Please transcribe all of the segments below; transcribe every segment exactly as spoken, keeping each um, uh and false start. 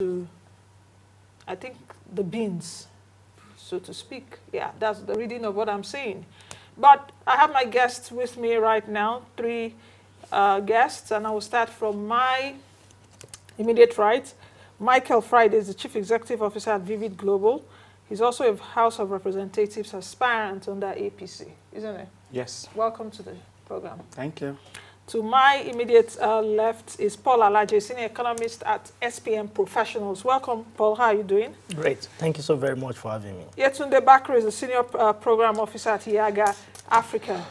to, I think, the beans, so to speak. Yeah, that's the reading of what I'm saying. But I have my guests with me right now, three uh, guests, and I will start from my immediate right. Michael Friday is the Chief Executive Officer at Vivid Global. He's also a House of Representatives aspirant under A P C, isn't it? Yes. Welcome to the program. Thank you. To my immediate uh, left is Paul Alaje, Senior Economist at S P M Professionals. Welcome, Paul. How are you doing? Great. Thank you so very much for having me. Yetunde Bakare is the Senior uh, Program Officer at Yiaga Africa.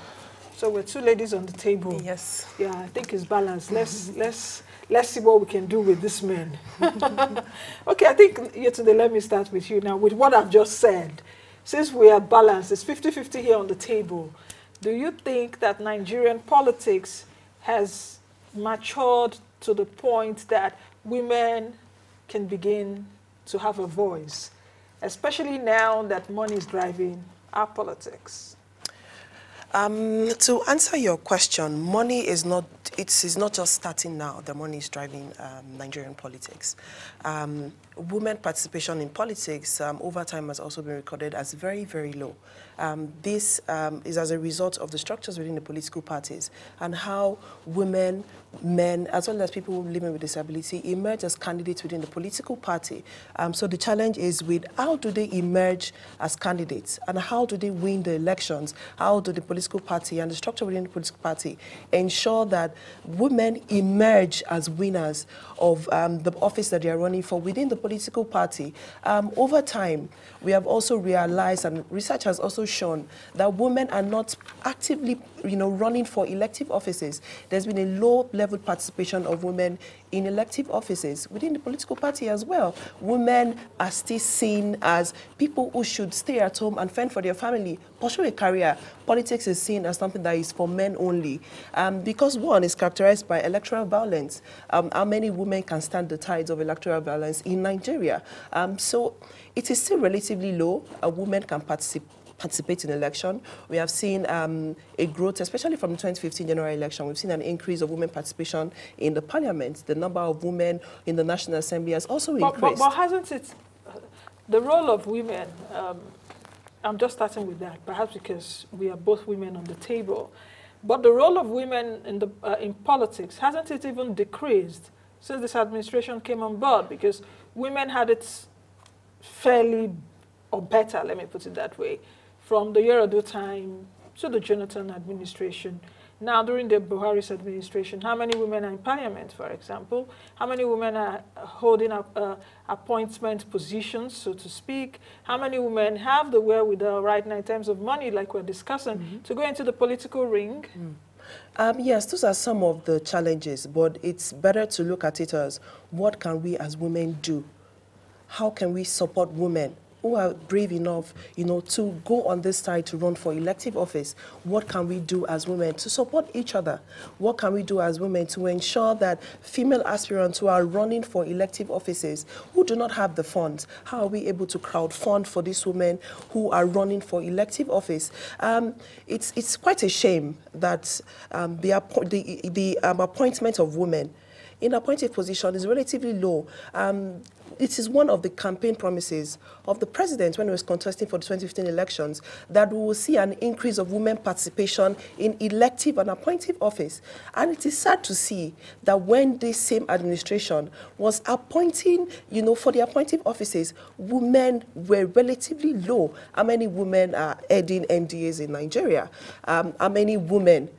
So we're two ladies on the table. Yes. Yeah, I think it's balanced. Let's, let's, let's see what we can do with this man. Okay, I think, Yetunde, let me start with you now, with what I've just said. Since we are balanced, it's fifty fifty here on the table. Do you think that Nigerian politics has matured to the point that women can begin to have a voice, especially now that money is driving our politics? Um, to answer your question, money is not, it is not just starting now. The money is driving um, Nigerian politics. Um, women participation in politics um, over time has also been recorded as very, very low. Um, this um, is as a result of the structures within the political parties and how women, men, as well as people living with disability emerge as candidates within the political party. Um, so the challenge is with how do they emerge as candidates and how do they win the elections? How do the political party and the structure within the political party ensure that women emerge as winners of um, the office that they are running for within the political party. Um, over time, we have also realized, and research has also shown, that women are not actively, you know, running for elective offices. There's been a low level participation of women in elective offices within the political party as well. Women are still seen as people who should stay at home and fend for their family, pursue a career. Politics is seen as something that is for men only. Um, because one is characterized by electoral violence. Um, how many women can stand the tides of electoral violence in Nigeria? Um, so it is still relatively low. A woman can participate. participate in election. We have seen um, a growth, especially from the twenty fifteen general election. We've seen an increase of women participation in the parliament. The number of women in the National Assembly has also but, increased. But, but hasn't it, uh, the role of women, um, I'm just starting with that, perhaps because we are both women on the table, but the role of women in, the, uh, in politics, hasn't it even decreased since this administration came on board? Because women had it fairly, or better, let me put it that way, from the Yeredu time to the Jonathan administration. Now, during the Buhari's administration, how many women are in parliament, for example? How many women are holding up uh, appointment positions, so to speak? How many women have the wherewithal right now in terms of money, like we're discussing, mm-hmm. to go into the political ring? Mm. Um, yes, those are some of the challenges, but it's better to look at it as, what can we as women do? How can we support women who are brave enough, you know, to go on this side to run for elective office? What can we do as women to support each other? What can we do as women to ensure that female aspirants who are running for elective offices, who do not have the funds, how are we able to crowdfund for these women who are running for elective office? Um, it's, it's quite a shame that um, the, the, the um, appointment of women in appointed position is relatively low. Um, it is one of the campaign promises of the president when he was contesting for the twenty fifteen elections, that we will see an increase of women participation in elective and appointive office. And it is sad to see that when this same administration was appointing, you know, for the appointive offices, women were relatively low. How many women are heading M D As in Nigeria? Um, how many women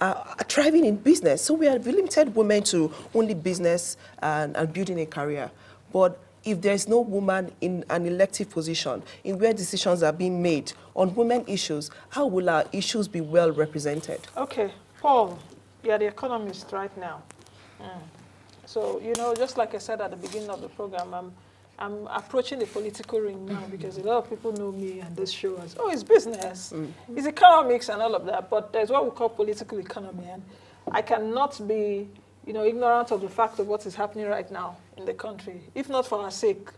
are thriving in business? So we have limited women to only business and, and building a career. But if there is no woman in an elective position, in where decisions are being made on women issues, how will our issues be well represented? Okay, Paul, you're the economist right now. Mm. So, you know, just like I said at the beginning of the program, I'm, I'm approaching the political ring now because a lot of people know me and this show as, oh, it's business, mm. it's economics and all of that, but there's what we call political economy, and I cannot be, you know, ignorant of the fact of what is happening right now in the country, if not for our sake,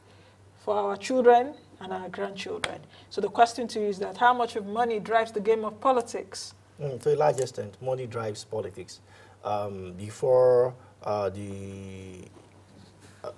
for our children and our grandchildren. So the question to you is that how much of money drives the game of politics? Mm, to a large extent, money drives politics. Um, before uh, the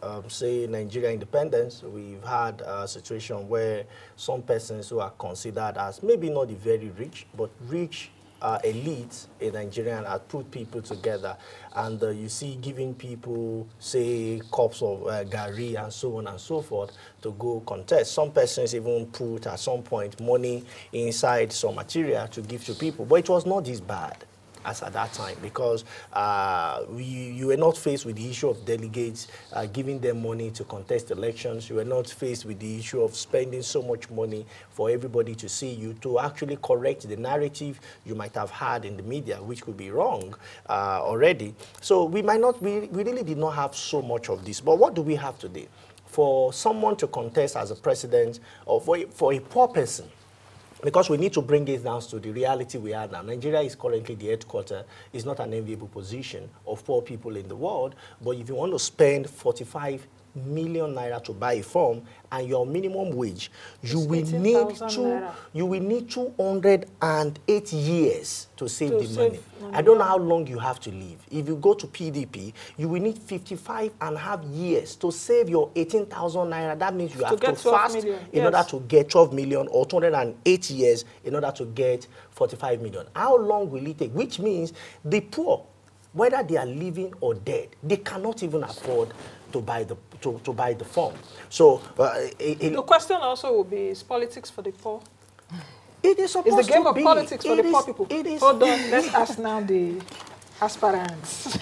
um, say, Nigeria independence, we've had a situation where some persons who are considered as maybe not the very rich, but rich uh, elites in Nigeria have put people together. And uh, you see giving people, say, cups of uh, gari and so on and so forth to go contest. Some persons even put at some point money inside some material to give to people. But it was not this bad as at that time, because uh, we, you were not faced with the issue of delegates uh, giving them money to contest elections. You were not faced with the issue of spending so much money for everybody to see you, to actually correct the narrative you might have had in the media, which could be wrong uh, already. So we might not, we, we really did not have so much of this. But what do we have today? For someone to contest as a president, or for, for a poor person, because we need to bring it down to the reality we are now. Nigeria is currently the headquarter. It's not an enviable position of poor people in the world. But if you want to spend forty-five million naira to buy a farm and your minimum wage, you will need two, you will need two hundred eight years to save to the save money. money. I don't know how long you have to live. If you go to P D P, you will need fifty-five and a half years to save your eighteen thousand naira. That means you to have to fast million. in yes. order to get twelve million or two hundred eight years in order to get forty-five million. How long will it take? Which means the poor, whether they are living or dead, they cannot even afford to buy the to, to buy the form. So uh, it, it the question also will be: is politics for the poor? It is supposed It's the game to of be. politics for it the is, poor people. It is. Hold on, let's ask now the aspirants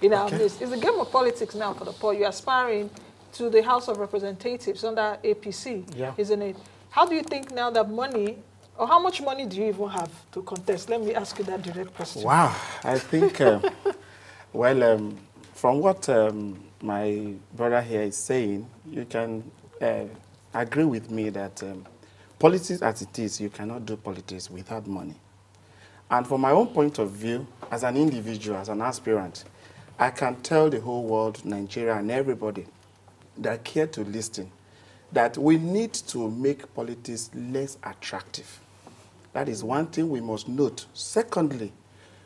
in our midst. It's the game of politics now for the poor. You're aspiring to the House of Representatives under A P C, yeah. isn't it? How do you think now that money? Or how much money do you even have to contest? Let me ask you that direct question. Wow, I think, uh, well, um, from what um, my brother here is saying, you can uh, agree with me that um, politics as it is, you cannot do politics without money. And from my own point of view, as an individual, as an aspirant, I can tell the whole world, Nigeria and everybody that care to listen, that we need to make politics less attractive. That is one thing we must note. Secondly,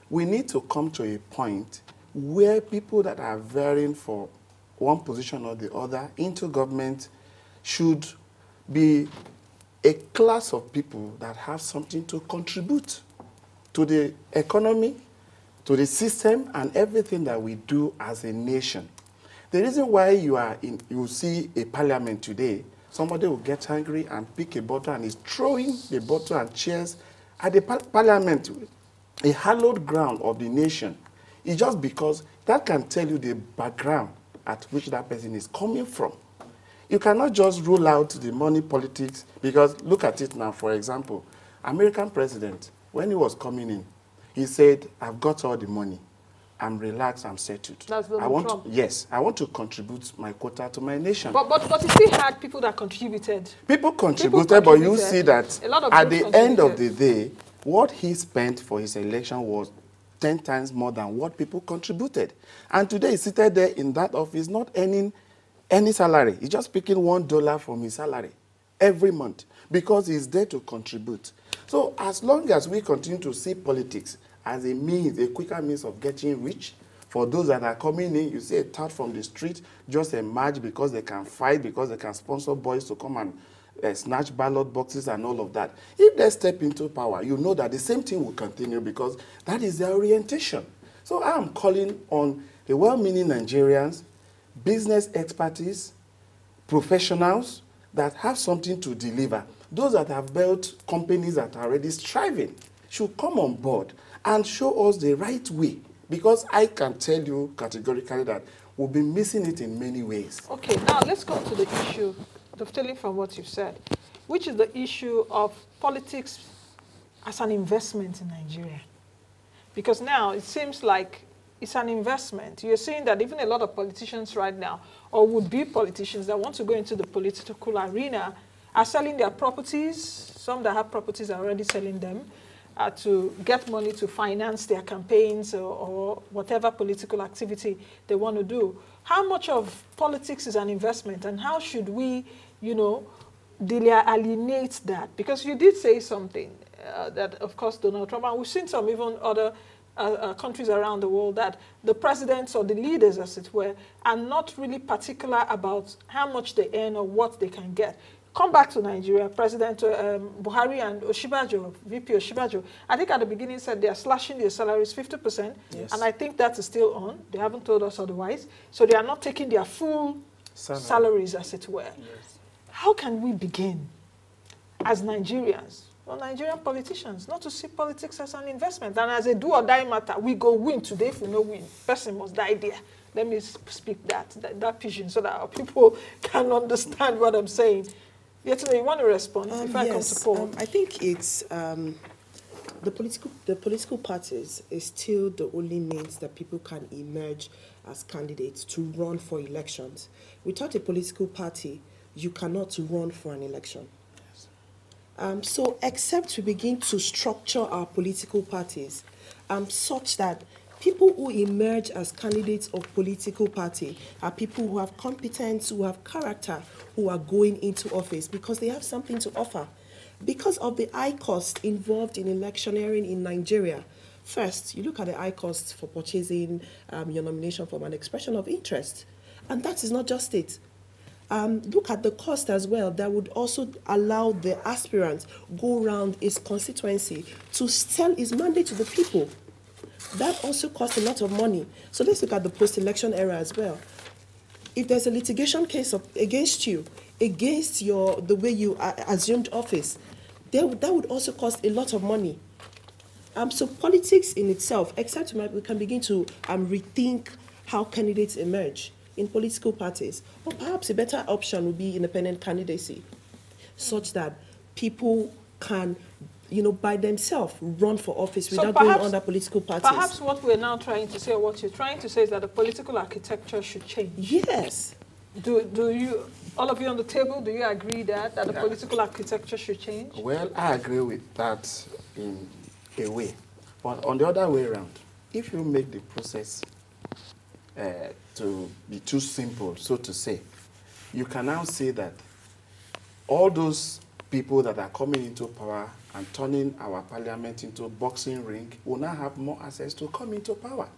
we need to come to a point where people that are varying for one position or the other into government should be a class of people that have something to contribute to the economy, to the system, and everything that we do as a nation. The reason why you are in, you see a parliament today, somebody will get angry and pick a bottle and is throwing the bottle and chairs at the par parliament, a hallowed ground of the nation. It's just because that can tell you the background at which that person is coming from. You cannot just rule out the money politics, because look at it now, for example, American president, when he was coming in, he said, I've got all the money. I'm relaxed, I'm settled. That's I want Trump. To, yes, I want to contribute my quota to my nation. But, but, but you still had people that contributed. People contributed, people but contributed. you see that A lot of at the end of the day, what he spent for his election was ten times more than what people contributed. And today he's seated there in that office, not earning any salary. He's just picking one dollar from his salary every month because he's there to contribute. So as long as we continue to see politics as a means, a quicker means of getting rich, for those that are coming in, you see a third from the street just emerge because they can fight, because they can sponsor boys to come and uh, snatch ballot boxes and all of that. If they step into power, you know that the same thing will continue because that is their orientation. So I am calling on the well-meaning Nigerians, business expertise, professionals that have something to deliver. Those that have built companies that are already striving should come on board and show us the right way. Because I can tell you categorically that we'll be missing it in many ways. Okay, now let's go to the issue, dovetailing from what you've said, which is the issue of politics as an investment in Nigeria. Because now it seems like it's an investment. You're seeing that even a lot of politicians right now, or would be politicians that want to go into the political arena, are selling their properties. Some that have properties are already selling them. Uh, to get money to finance their campaigns or, or whatever political activity they want to do. How much of politics is an investment, and how should we, you know, delineate that? Because you did say something uh, that, of course, Donald Trump, and we've seen some even other uh, uh, countries around the world that the presidents or the leaders, as it were, are not really particular about how much they earn or what they can get. Come back to Nigeria, President um, Buhari and Oshibajo, V P Oshibajo, I think at the beginning said they are slashing their salaries fifty percent, yes. And I think that is still on. They haven't told us otherwise. So they are not taking their full Salary. salaries, as it were. Yes. How can we begin as Nigerians, or Nigerian politicians, not to see politics as an investment? And as a do-or-die matter, we go win today if we no win. Person must die there. Let me speak that, that, that pigeon so that our people can understand what I'm saying. Yetunde, you want to respond? Um, if I yes, come to Paul. Um, I think it's um, the political the political parties is still the only means that people can emerge as candidates to run for elections. Without a political party, you cannot run for an election. Yes. Um, so, except we begin to structure our political parties um, such that people who emerge as candidates of political party are people who have competence, who have character, who are going into office because they have something to offer. Because of the high cost involved in electioneering in Nigeria, first, you look at the high costs for purchasing um, your nomination from an expression of interest. And that is not just it. Um, look at the cost as well that would also allow the aspirant go around his constituency to sell his mandate to the people. That also costs a lot of money. So let's look at the post-election era as well. If there's a litigation case of, against you, against your the way you uh, assumed office, there, that would also cost a lot of money. Um, so politics in itself, except we can begin to um, rethink how candidates emerge in political parties, or perhaps a better option would be independent candidacy, such that people can you know, by themselves run for office without so perhaps, going under political parties. Perhaps what we're now trying to say, or what you're trying to say, is that the political architecture should change. Yes. Do, do you, all of you on the table, do you agree that, that the yeah. political architecture should change? Well, I agree with that in a way. But on the other way around, if you make the process uh, to be too simple, so to say, you can now say that all those people that are coming into power and turning our parliament into a boxing ring will now have more access to come into power.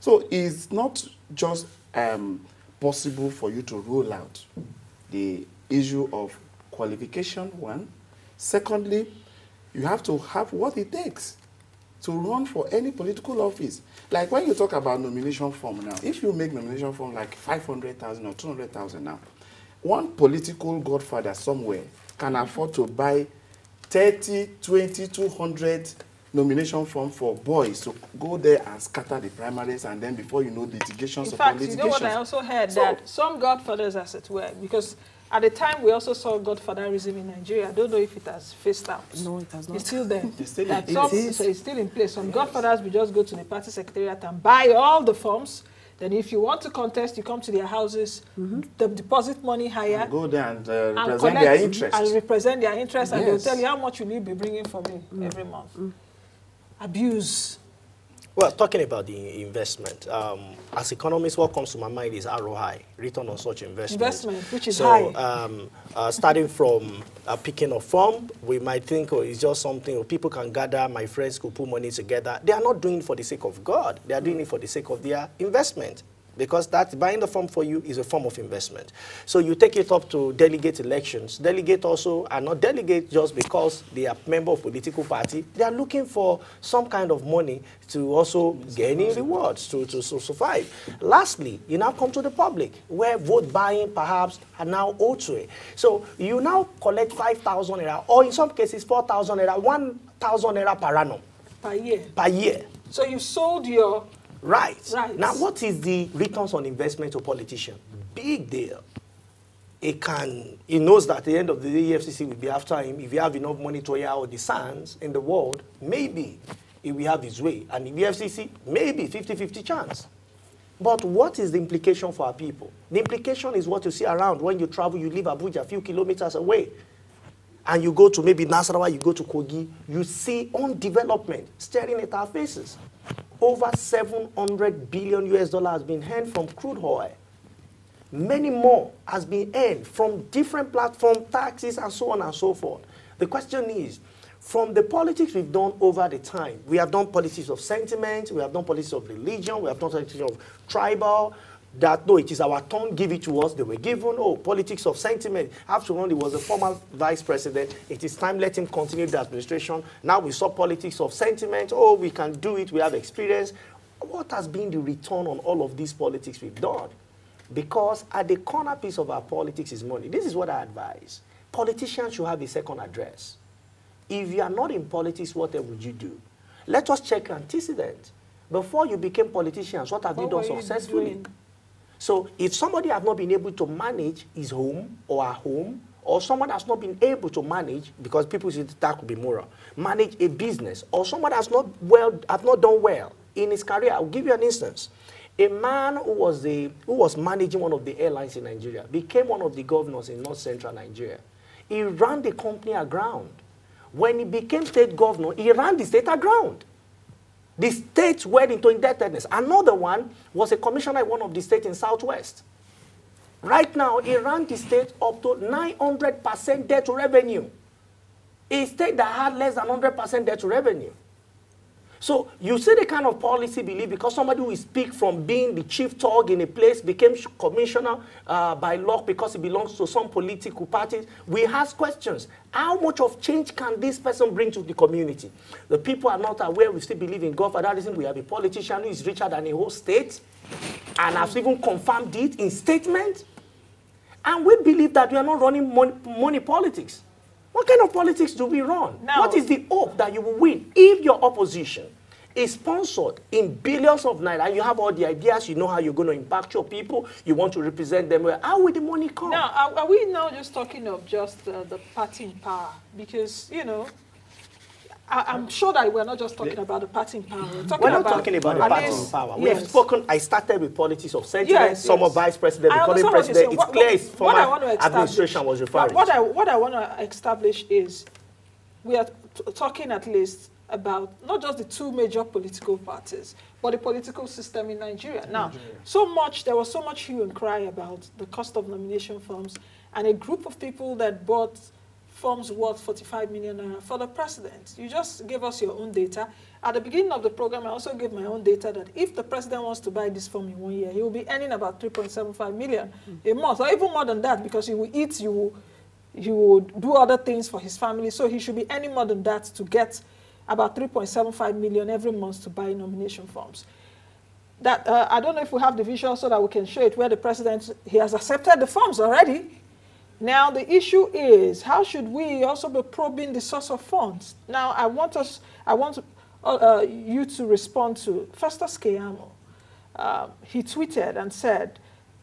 So it's not just um, possible for you to rule out the issue of qualification, one. Secondly, you have to have what it takes to run for any political office. Like when you talk about nomination form now, if you make nomination form like five hundred thousand or two hundred thousand now, one political godfather somewhere can afford to buy thirty, twenty, two hundred nomination form for boys to go there and scatter the primaries, and then before you know, litigations upon litigations. In fact, you know what I also heard, so, that some godfathers, as it were, because at the time we also saw godfatherism in Nigeria. I don't know if it has phased out. No, it has not. It's still there. It's still, in, some, it is. So it's still in place. Some yes. godfathers will just go to the party secretariat and buy all the forms. Then if you want to contest, you come to their houses, mm-hmm. the deposit money higher. And go there and, uh, and represent collect, their interest. And represent their interest, yes. and they'll tell you how much you need to be bringing for me mm. every month. Mm. Abuse. Well, talking about the investment, um, as economists, what comes to my mind is R O I, return on such investment. Investment, which is so, high. So um, uh, starting from uh, picking a firm, we might think, oh, it's just something, oh, people can gather, my friends could put money together. They are not doing it for the sake of God. They are doing it for the sake of their investment. Because that buying the form for you is a form of investment. So you take it up to delegate elections. Delegate also are not delegate just because they are member of political party. They are looking for some kind of money to also gain rewards to, to, to survive. Lastly, you now come to the public where vote buying perhaps are now ultra. So you now collect five thousand naira, or in some cases four thousand naira, one thousand naira per annum. Per year. Per year. So you sold your... Right. right. Now, what is the returns on investment to politician? Big deal. He can, he knows that at the end of the day, E F C C will be after him. If you have enough money to hire all the sons in the world, maybe he will have his way. And if E F C C, maybe fifty fifty chance. But what is the implication for our people? The implication is what you see around. When you travel, you leave Abuja a few kilometers away. And you go to maybe Nasarawa, you go to Kogi, you see own development staring at our faces. Over seven hundred billion U S dollars has been earned from crude oil. Many more has been earned from different platform taxes and so on and so forth. The question is, From the politics we've done over the time, we have done politics of sentiment, we have done politics of religion, we have done politics of tribal, that no, it is our turn, give it to us, they were given, oh, politics of sentiment. After all, he was a former vice president, it is time, let him continue the administration. Now we saw politics of sentiment, oh, we can do it, we have experience. What has been the return on all of these politics we've done? Because at the cornerpiece of our politics is money. This is what I advise. Politicians should have a second address. If you are not in politics, what else would you do? Let us check antecedents. Before you became politicians, what have what you done successfully? You so if somebody has not been able to manage his home or her home, or someone has not been able to manage, because people say that could be moral, manage a business, or someone has not, well, has not done well in his career. I'll give you an instance. A man who was, the, who was managing one of the airlines in Nigeria became one of the governors in North Central Nigeria. He ran the company aground. When he became state governor, he ran the state aground. The states went into indebtedness. Another one was a commissioner in one of the states in Southwest. Right now, he ran the state up to nine hundred percent debt to revenue. A state that had less than one hundred percent debt to revenue. So you see the kind of policy belief, because somebody who is picked from being the chief thug in a place became commissioner uh, by law because he belongs to some political party. We ask questions. How much of change can this person bring to the community? The people are not aware. We still believe in God. For that reason, we have a politician who is richer than a whole state and has even confirmed it in statement. And we believe that we are not running money, money politics. What kind of politics do we run? No. What is the hope that you will win if your opposition is sponsored in billions of naira and you have all the ideas, you know how you're going to impact your people, you want to represent them, well, how will the money come? Now, are, are we now just talking of just uh, the party in power? Because, you know, I, I'm sure that we're not just talking about the party in power. We're, talking we're not about talking about the party in power. Yes. We've spoken, I started with politics of sentiment, yes, some yes. of vice president, becoming president. It's what, clear it's former administration was referring to. What I, what I want to establish is we are t talking at least about not just the two major political parties, but the political system in Nigeria. Now, Nigeria. so much, there was so much hue and cry about the cost of nomination forms and a group of people that bought forms worth forty-five million naira for the president. You just gave us your own data. At the beginning of the program, I also gave my own data that if the president wants to buy this form in one year, he will be earning about three point seven five million mm. a month, or even more than that, because he will eat, he will, he will do other things for his family. So he should be earning more than that to get about three point seven five million every month to buy nomination forms. That uh, I don't know if we have the visual so that we can show it, where the president, he has accepted the forms already. Now, the issue is, how should we also be probing the source of funds? Now, I want us, I want uh, you to respond to Festus Keyamo. Uh, he tweeted and said,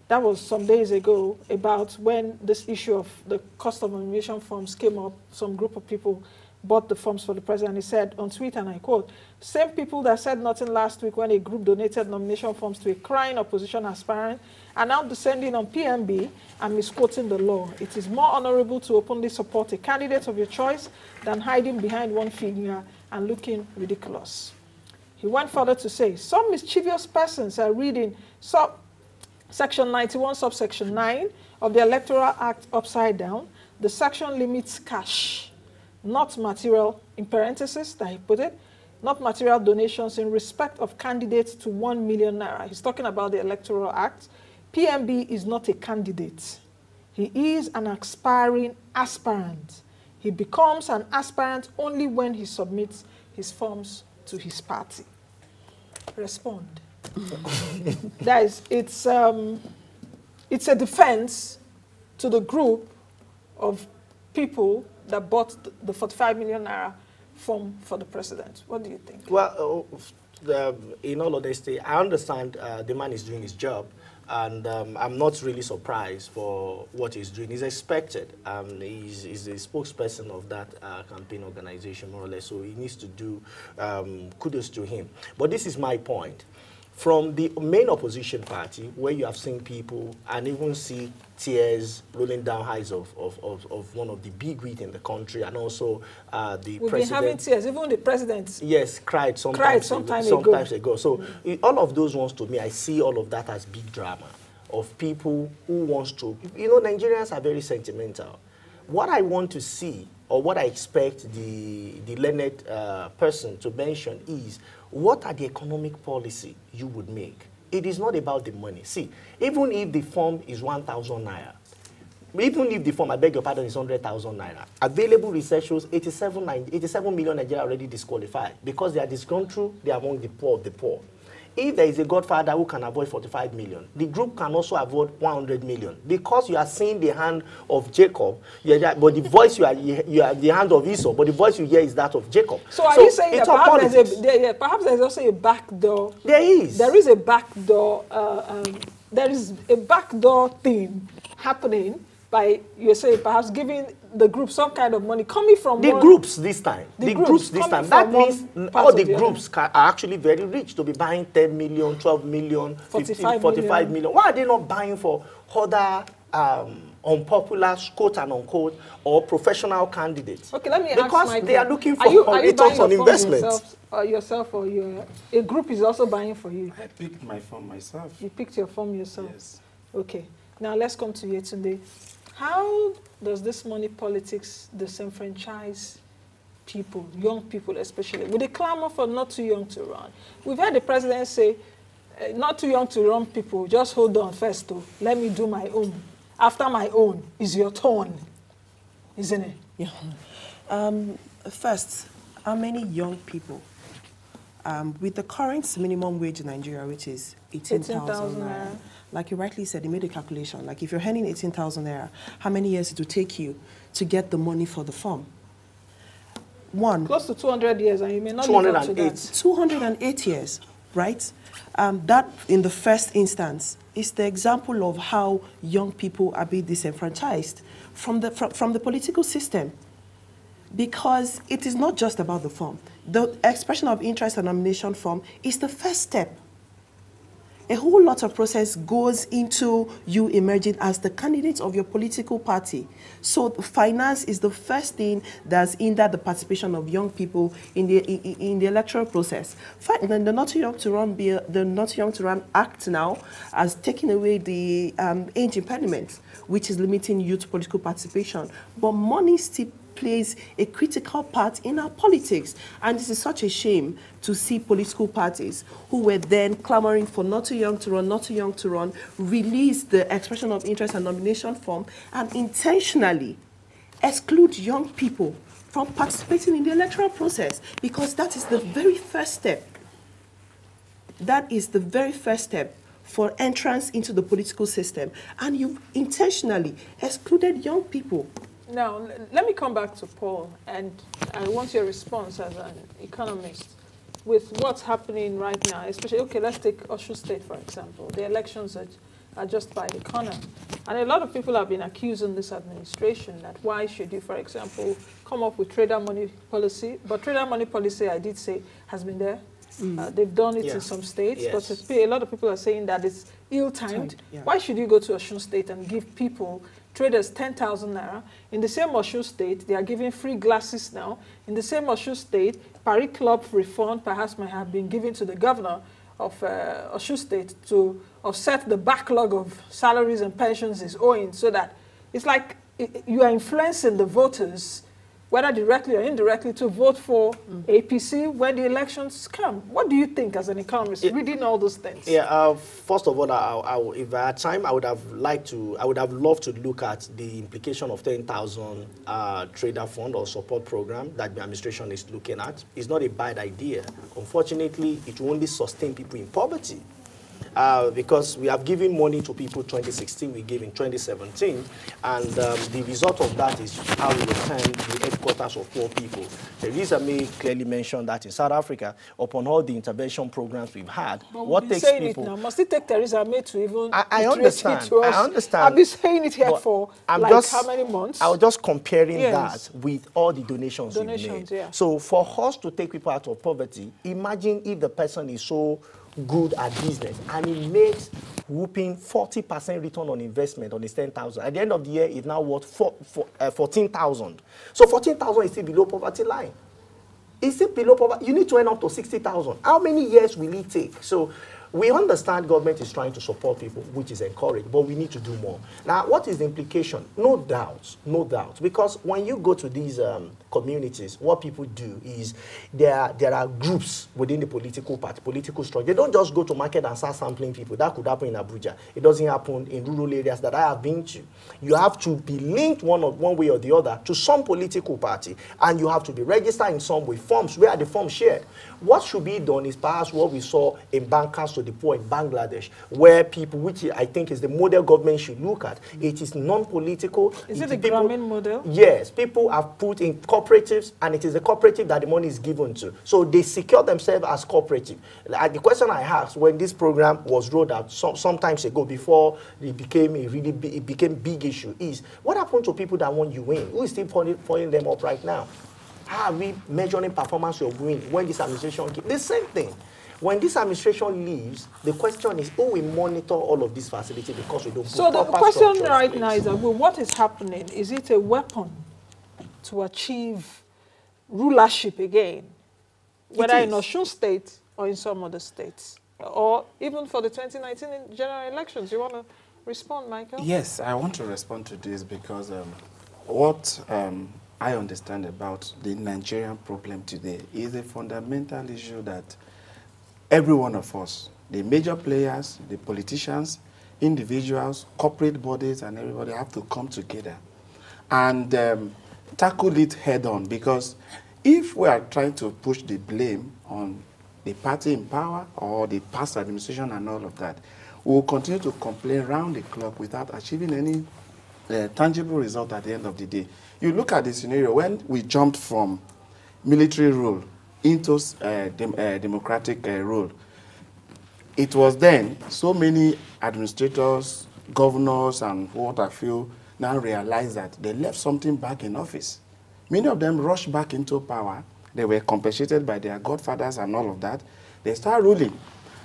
that was some days ago, about when this issue of the cost of nomination forms came up, some group of people bought the forms for the president. He said on Twitter, and I quote, "Same people that said nothing last week when a group donated nomination forms to a crying opposition aspirant are now descending on P M B and misquoting the law. It is more honorable to openly support a candidate of your choice than hiding behind one figure and looking ridiculous." He went further to say, "Some mischievous persons are reading sub section ninety-one, subsection nine of the Electoral Act upside down. The section limits cash, not material," in parentheses, that he put it, "not material donations in respect of candidates to one million naira." He's talking about the Electoral Act. P M B is not a candidate. He is an aspiring aspirant. He becomes an aspirant only when he submits his forms to his party. Respond. That is, it's, um, it's a defense to the group of people that bought the forty-five million naira form for the president. What do you think? Well, uh, the, in all honesty, I understand uh, the man is doing his job, and um, I'm not really surprised for what he's doing. He's expected. Um, he's, he's the spokesperson of that uh, campaign organization, more or less, so he needs to do um, kudos to him. But this is my point. From the main opposition party, where you have seen people and even see tears rolling down eyes of, of, of, of one of the big wheat in the country, and also uh, the We've president. We've been having tears, even the president. Yes, cried sometimes, cried sometimes, ago, ago. sometimes ago. So mm-hmm. all of those ones, to me, I see all of that as big drama of people who wants to, you know, Nigerians are very sentimental. What I want to see, or what I expect the, the learned uh, person to mention is, what are the economic policy you would make? It is not about the money. See, even if the form is one thousand naira, even if the form, I beg your pardon, is one hundred thousand naira, available research shows eighty-seven million Nigerians are already disqualified because they are disgruntled, they are among the poor of the poor. If there is a godfather who can avoid forty-five million, the group can also avoid one hundred million. Because you are seeing the hand of Jacob, you are, but the voice you are, you are the hand of Esau, but the voice you hear is that of Jacob. So are so you saying that perhaps there's, a, there, yeah, perhaps there's also a backdoor? There is. There is a backdoor. Uh, um, there is a backdoor thing happening by, you say, perhaps giving the group some kind of money coming from the one, groups this time. The, the groups, groups this time. That means all the, the groups can, are actually very rich to be buying ten million, twelve million, forty-five, fifteen, forty-five million. Why are they not buying for other um, unpopular, quote and unquote, or professional candidates? Okay, let me because ask Michael, they are looking for are you, are you returns on investment. Yourself or, yourself or your, a group is also buying for you. I picked my form myself. You picked your form yourself. Yes. Okay. Now let's come to you today. How does this money politics disenfranchise people, young people especially, with a clamor for not too young to run? We've heard the president say, not too young to run people, just hold on first though. Let me do my own. After my own is your turn, isn't it? Yeah. Um, first, how many young people? Um, with the current minimum wage in Nigeria, which is eighteen thousand naira, like you rightly said, you made a calculation. Like if you're earning eighteen thousand naira, how many years it will take you to get the money for the farm? One. Close to two hundred years, and you may not be able to that. two hundred eight years, right? Um, that, in the first instance, is the example of how young people are being disenfranchised from the, from, from the political system. Because it is not just about the form. The expression of interest and nomination form is the first step. A whole lot of process goes into you emerging as the candidate of your political party. So finance is the first thing that's hindered the participation of young people in the, in, in the electoral process. The Not Too Young to Run, the Not Too Young to Run Act now has taken away the um, age impediment, which is limiting youth political participation. But money still plays a critical part in our politics. And this is such a shame to see political parties who were then clamoring for not too young to run, not too young to run, release the expression of interest and nomination form and intentionally exclude young people from participating in the electoral process, because that is the very first step. That is the very first step for entrance into the political system. And you've intentionally excluded young people. Now, let me come back to Paul, and I want your response as an economist with what's happening right now, especially, okay, let's take Osun State, for example. The elections are, are just by the corner. And a lot of people have been accusing this administration that why should you, for example, come up with trader money policy? But trader money policy, I did say, has been there. Mm. Uh, they've done it yeah. in some states, yes. but a lot of people are saying that it's ill-timed. Yeah. Why should you go to Osun State and give people traders ten thousand naira. In the same Osun State, they are giving free glasses now. In the same Osun State, Pari Club refund perhaps might have been given to the governor of uh, Osun State to offset the backlog of salaries and pensions is owing, so that it's like it, you are influencing the voters, whether directly or indirectly, to vote for mm. A P C when the elections come. What do you think as an economist, it, reading all those things? Yeah, uh, first of all, I, I, if I had time, I would have liked to, I would have loved to look at the implication of ten thousand uh, trader fund or support program that the administration is looking at. It's not a bad idea. Unfortunately, it will only sustain people in poverty. Uh, because we have given money to people twenty sixteen, we gave in twenty seventeen, and um, the result of that is how we return the headquarters of poor people. Theresa May clearly mentioned that in South Africa, upon all the intervention programs we've had, but what we've takes people... It now. Must it take Theresa May to even... I, I understand, to us? I understand. I've been saying it here for I'm like just, how many months? I was just comparing yes. that with all the donations, donations we've made. Yeah. So for us to take people out of poverty, imagine if the person is so good at business, and he makes whooping forty percent return on investment on his ten thousand. At the end of the year, it's now worth four, four, uh, fourteen thousand. So fourteen thousand is still below poverty line. It's still below poverty. You need to earn up to sixty thousand. How many years will it take? So We understand government is trying to support people, which is encouraged, but we need to do more. Now, what is the implication? No doubt, no doubt, because when you go to these um, communities, what people do is there, there are groups within the political party, political structure. They don't just go to market and start sampling people. That could happen in Abuja. It doesn't happen in rural areas that I have been to. You have to be linked one, or, one way or the other to some political party, and you have to be registered in some way. Forms, where are the forms shared? What should be done is perhaps what we saw in bankers to the poor in Bangladesh, where people, which I think is the model government should look at, it is non-political. Is it the Grameen model? Yes. People have put in cooperatives, and it is the cooperative that the money is given to. So they secure themselves as cooperative. Like the question I asked when this program was rolled out some, some time ago, before it became a really big, it became big issue, is what happened to people that want you in? Who is still pointing them up right now? How are we measuring performance of win when this administration came? The same thing. When this administration leaves, the question is who will monitor all of this facility, because we don't. So the question right now is, well, what is happening? Is it a weapon to achieve rulership again, whether in Osun State or in some other states, or even for the twenty nineteen general elections? You want to respond, Michael? Yes, I want to respond to this because um, what um, I understand about the Nigerian problem today is a fundamental issue that every one of us, the major players, the politicians, individuals, corporate bodies, and everybody have to come together and um, tackle it head on. Because if we are trying to push the blame on the party in power or the past administration and all of that, we will continue to complain round the clock without achieving any uh, tangible result at the end of the day. You look at the scenario when we jumped from military rule into uh, dem uh, democratic uh, rule. It was then so many administrators, governors, and what I feel now realize that they left something back in office. Many of them rushed back into power. They were compensated by their godfathers and all of that. They start ruling.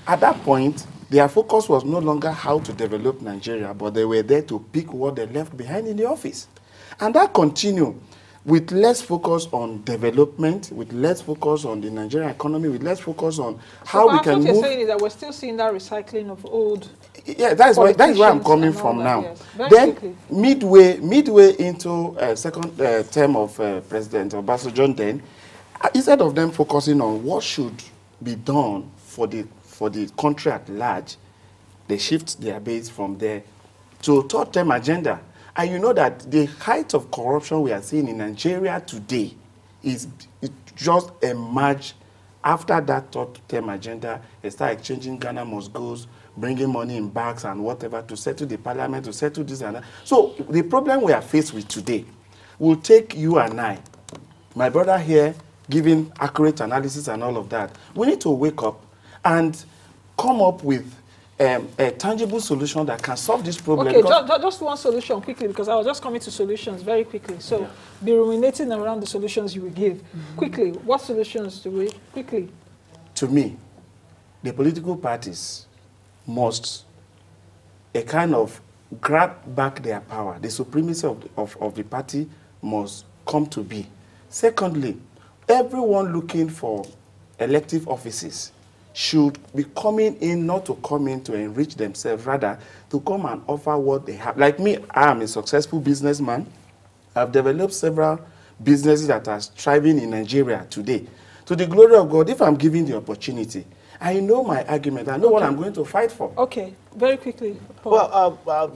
At that point, their focus was no longer how to develop Nigeria, but they were there to pick what they left behind in the office. And that continued, with less focus on development, with less focus on the Nigerian economy, with less focus on how so we can move. What you're saying is that we're still seeing that recycling of old. Yeah, that is where, that is where I'm coming from that, now. Yes. Then quickly. midway midway into uh, second uh, term of uh, President Obasanjo, then instead of them focusing on what should be done for the for the country at large, they shift their base from there to third term agenda. And you know that the height of corruption we are seeing in Nigeria today is it just emerged after that third-term agenda. They start exchanging Ghana must goes, bringing money in bags and whatever to settle the parliament, to settle this and that. So the problem we are faced with today will take you and I, my brother here, giving accurate analysis and all of that. We need to wake up and come up with Um, a tangible solution that can solve this problem. Okay, just, just one solution quickly, because I was just coming to solutions very quickly. So yeah. Be ruminating around the solutions you will give. Mm-hmm. Quickly, what solutions do we, quickly? To me, the political parties must a kind of grab back their power. The supremacy of the, of, of the party must come to be. Secondly, everyone looking for elective offices should be coming in, not to come in to enrich themselves, rather to come and offer what they have. Like me, I am a successful businessman. I've developed several businesses that are thriving in Nigeria today. To the glory of God, if I'm given the opportunity, I know my argument. I know okay. what I'm going to fight for. Okay, very quickly, Paul. Well, uh, uh,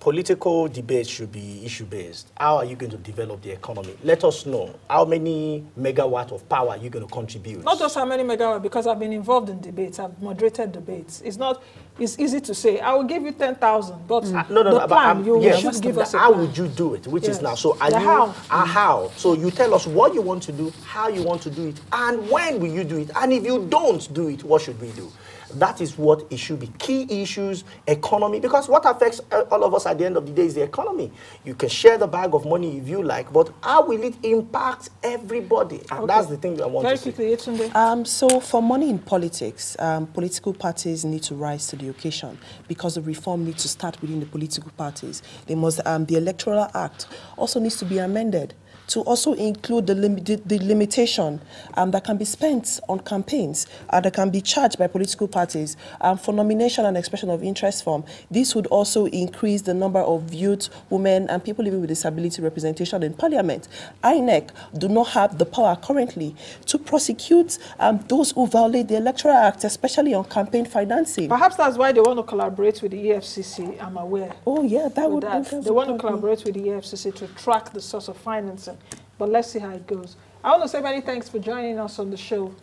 political debate should be issue-based. How are you going to develop the economy? Let us know how many megawatt of power you're going to contribute. Not just how many megawatt, because I've been involved in debates. I've moderated debates. It's not. It's easy to say, I will give you ten thousand, but mm. no, no, the no, plan, but you yes, should give us a How plan. Would you do it? Which yes. is now. So are you, how? Are how? So you tell us what you want to do, how you want to do it, and when will you do it? And if you don't do it, what should we do? That is what it should be. Key issues, economy, because what affects all of us at the end of the day is the economy. You can share the bag of money if you like, but how will it impact everybody? And okay. that's the thing that I want Very to quickly, say. Um, so for money in politics, um, political parties need to rise to the occasion, because the reform needs to start within the political parties. They must, um, the Electoral Act also needs to be amended to also include the, lim the, the limitation um, that can be spent on campaigns uh, that can be charged by political parties um, for nomination and expression of interest form. This would also increase the number of youth, women, and people living with disability representation in Parliament. I N E C do not have the power currently to prosecute um, those who violate the Electoral Act, especially on campaign financing. Perhaps that's why they want to collaborate with the E F C C, I'm aware. Oh, yeah, that would that. They want to collaborate with the E F C C to track the source of financing. But let's see how it goes. I want to say many thanks for joining us on the show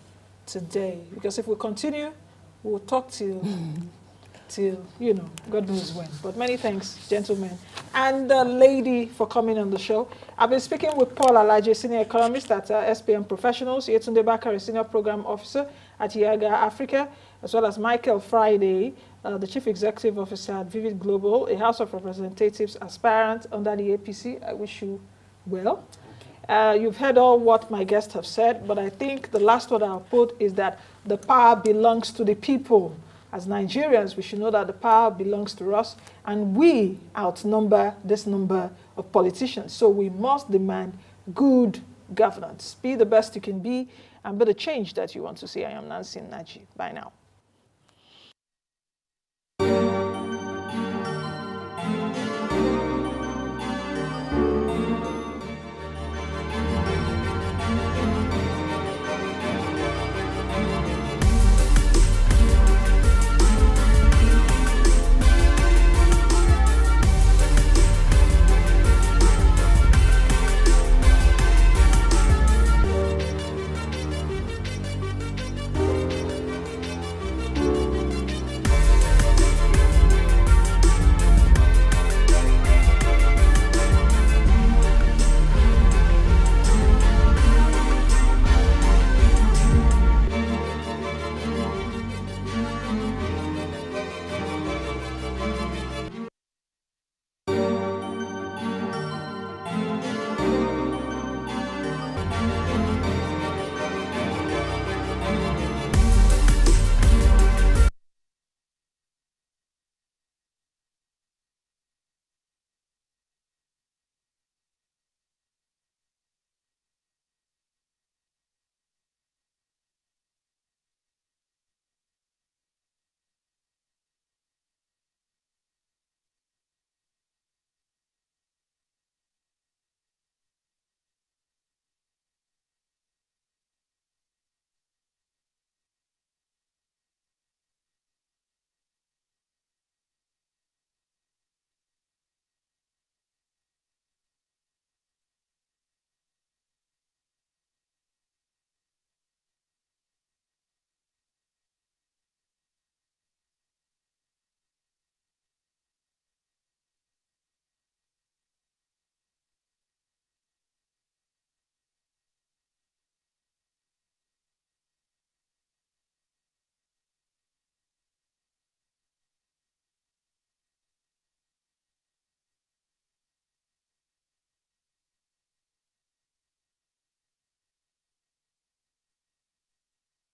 today, because if we continue, we'll talk till, till you know, God knows when. But many thanks, gentlemen. And the uh, lady, for coming on the show. I've been speaking with Paul Alaje, Senior Economist at uh, S P M Professionals, Yetunde Bakare, Senior Program Officer at Yiaga Africa, as well as Michael Friday, Uh, the Chief Executive Officer at Vivid Global, a House of Representatives aspirant under the A P C. I wish you well. Uh, you've heard all what my guests have said, but I think the last word I'll put is that the power belongs to the people. As Nigerians, we should know that the power belongs to us, and we outnumber this number of politicians. So we must demand good governance. Be the best you can be, and be the change that you want to see. I am Nancy Nnaji. Bye now.